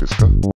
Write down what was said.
Disco.